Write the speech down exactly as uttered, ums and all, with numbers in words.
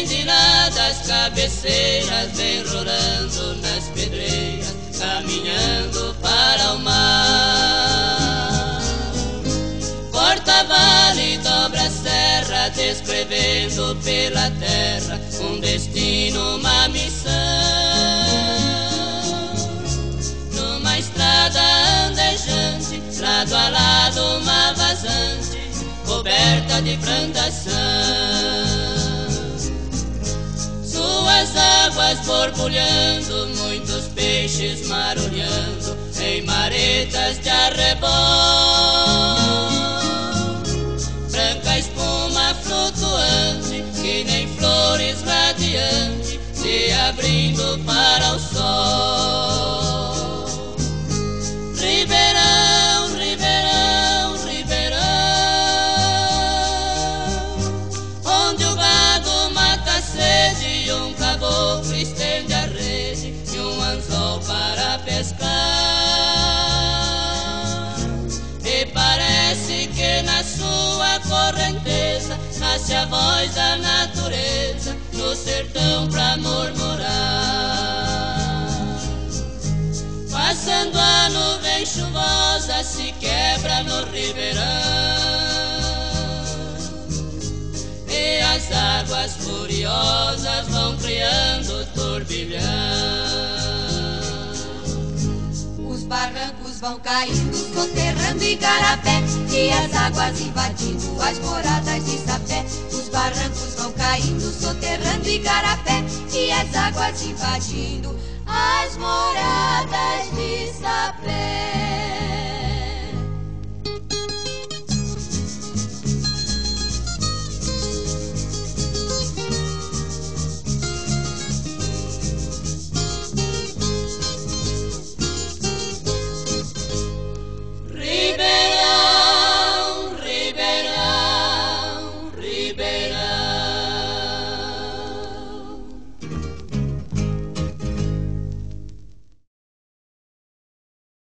Descendinadas, cabeceiras, vem rolando nas pedreiras, caminhando para o mar. Corta vale, dobra a serra, descrevendo pela terra um destino, uma missão. Numa estrada andejante, lado a lado uma vazante, coberta de plantação. As águas borbulhando, muitos peixes marulhando em maretas de arrebol. Branca espuma flutuante, que nem flores radiante, se abrindo para o sol. Ribeirão, Ribeirão, Ribeirão, onde o gado mata a sede, um caboclo estende a rede e um anzol para pescar. E parece que na sua correnteza nasce a voz da natureza, no sertão pra murmurar. Passando a nuvem chuvosa, se quebra no ribeirão, e as águas furiosas vão criando turbilhão. Os barrancos vão caindo, soterrando igarapé, e as águas invadindo as moradas de sapé. Os barrancos vão caindo, soterrando igarapé, e as águas invadindo as moradas de sapé.